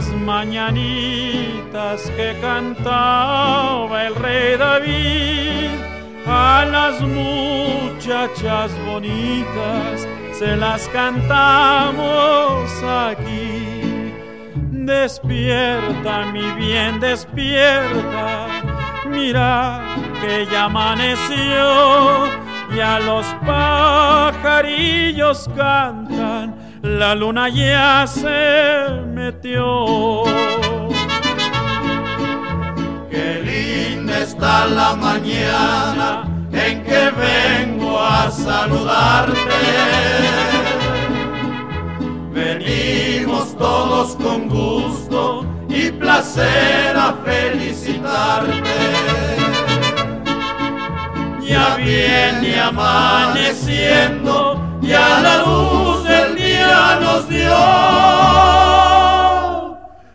las mañanitas que cantaba el rey David, a las muchachas bonitas se las cantamos aquí. Despierta, mi bien, despierta, mira que ya amaneció, ya los pajarillos cantan, la luna ya se metió. Qué linda está la mañana en que vengo a saludarte. Venimos todos con gusto y placer a felicitarte. Ya viene amaneciendo, ya la luz del día nos dio.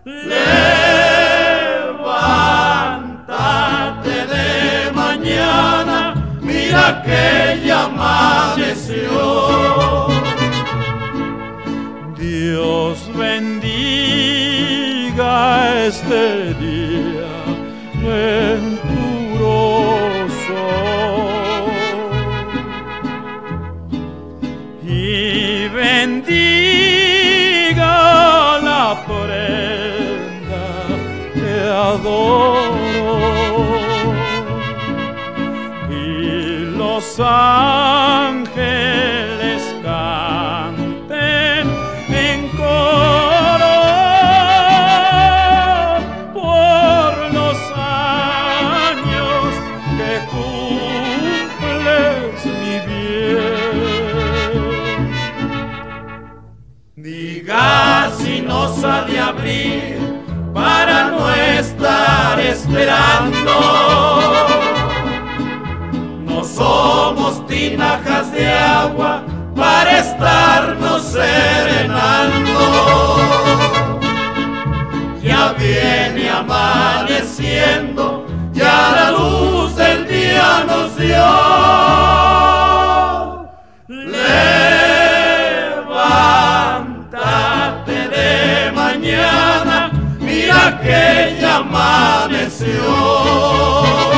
Levántate de mañana, mira que ya amaneció. Dios bendiga este día venturoso y bendiga la prenda que adoro, y los ángeles canten en coro por los años que cumples, mi bien. Diga si nos ha de abrir para no estar esperando. No somos tinajas de agua para estarnos serenando. Ya viene amaneciendo, ya la luz del día nos dio. Mañana, mira que ya amaneció.